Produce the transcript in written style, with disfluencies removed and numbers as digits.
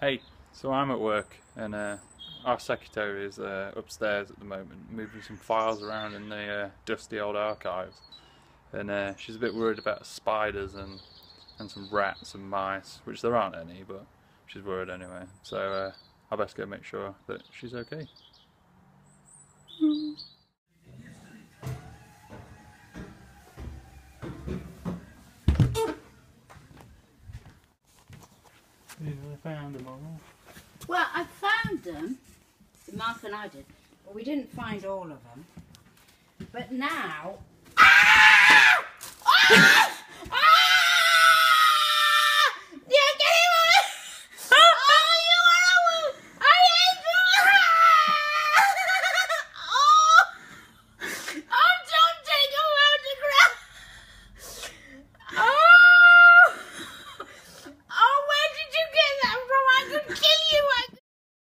Hey, so I'm at work and our secretary is upstairs at the moment moving some files around in the dusty old archives, and she's a bit worried about spiders and some rats and mice, which there aren't any, but she's worried anyway, so I best go make sure that she's okay. I found them all. Well, I found them, Martha and I did, but we didn't find all of them. But now...